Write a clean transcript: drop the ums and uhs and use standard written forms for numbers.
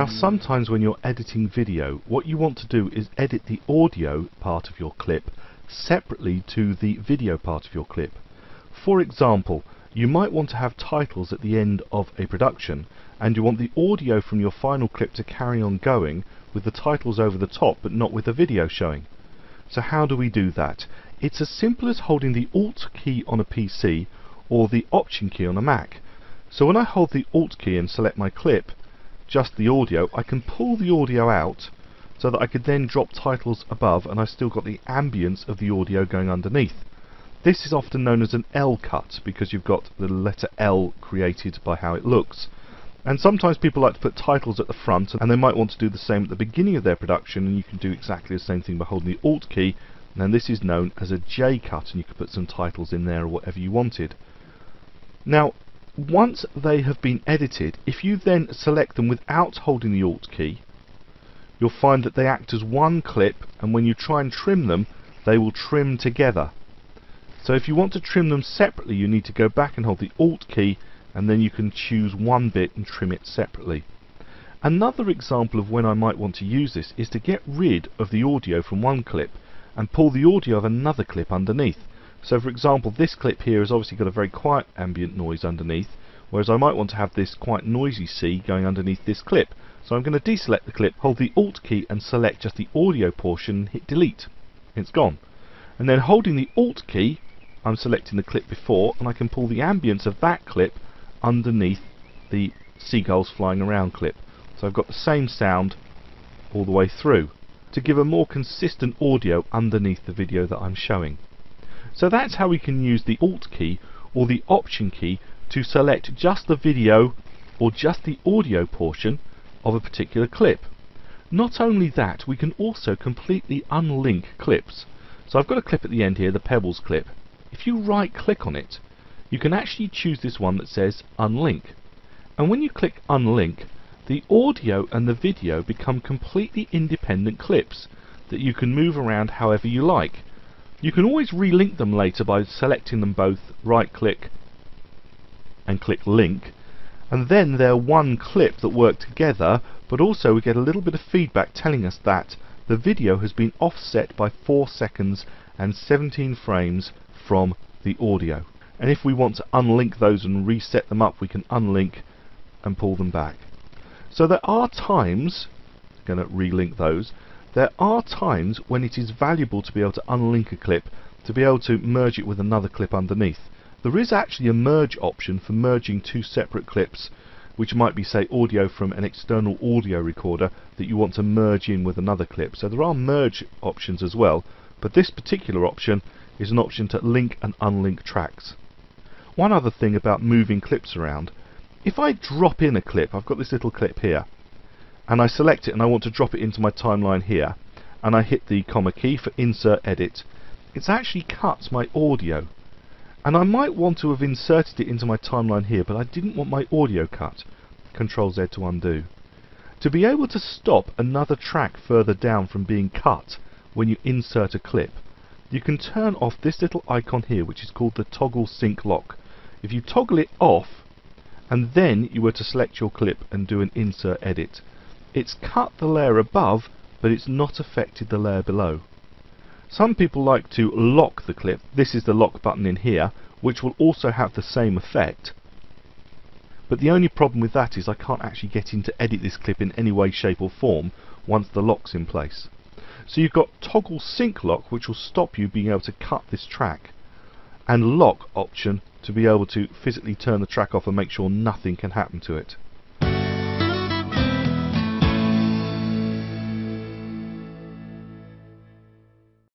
Now sometimes when you're editing video, what you want to do is edit the audio part of your clip separately to the video part of your clip. For example, you might want to have titles at the end of a production, and you want the audio from your final clip to carry on going with the titles over the top but not with the video showing. So how do we do that? It's as simple as holding the Alt key on a PC or the Option key on a Mac. So when I hold the Alt key and select my clip, just the audio, I can pull the audio out so that I could then drop titles above and I still got the ambience of the audio going underneath. This is often known as an L cut because you've got the letter L created by how it looks. And sometimes people like to put titles at the front and they might want to do the same at the beginning of their production, and you can do exactly the same thing by holding the Alt key, and then this is known as a J cut, and you can put some titles in there or whatever you wanted. Now, once they have been edited, if you then select them without holding the Alt key, you'll find that they act as one clip, and when you try and trim them, they will trim together. So if you want to trim them separately, you need to go back and hold the Alt key, and then you can choose one bit and trim it separately. Another example of when I might want to use this is to get rid of the audio from one clip and pull the audio of another clip underneath. So for example, this clip here has obviously got a very quiet ambient noise underneath, whereas I might want to have this quite noisy C going underneath this clip. So I'm going to deselect the clip, hold the Alt key and select just the audio portion, hit delete. It's gone. And then holding the Alt key, I'm selecting the clip before and I can pull the ambience of that clip underneath the seagulls flying around clip. So I've got the same sound all the way through to give a more consistent audio underneath the video that I'm showing. So that's how we can use the Alt key or the Option key to select just the video or just the audio portion of a particular clip. Not only that, we can also completely unlink clips. So I've got a clip at the end here, the Pebbles clip. If you right click on it, you can actually choose this one that says unlink. And when you click unlink, the audio and the video become completely independent clips that you can move around however you like. You can always relink them later by selecting them both, right click and click link, and then they're one clip that work together, but also we get a little bit of feedback telling us that the video has been offset by 4 seconds and 17 frames from the audio. And if we want to unlink those and reset them up, we can unlink and pull them back. So there are times, I'm going to relink those, there are times when it is valuable to be able to unlink a clip, to be able to merge it with another clip underneath. There is actually a merge option for merging two separate clips, which might be, say, audio from an external audio recorder that you want to merge in with another clip. So there are merge options as well, but this particular option is an option to link and unlink tracks. One other thing about moving clips around, if I drop in a clip, I've got this little clip here, and I select it and I want to drop it into my timeline here, and I hit the comma key for insert edit, it's actually cut my audio. And I might want to have inserted it into my timeline here, but I didn't want my audio cut. Control Z to undo. To be able to stop another track further down from being cut when you insert a clip, you can turn off this little icon here, which is called the toggle sync lock. If you toggle it off and then you were to select your clip and do an insert edit, it's cut the layer above, but it's not affected the layer below. Some people like to lock the clip. This is the lock button in here, which will also have the same effect. But the only problem with that is I can't actually get in to edit this clip in any way, shape or form once the lock's in place. So you've got toggle sync lock, which will stop you being able to cut this track, and lock option to be able to physically turn the track off and make sure nothing can happen to it.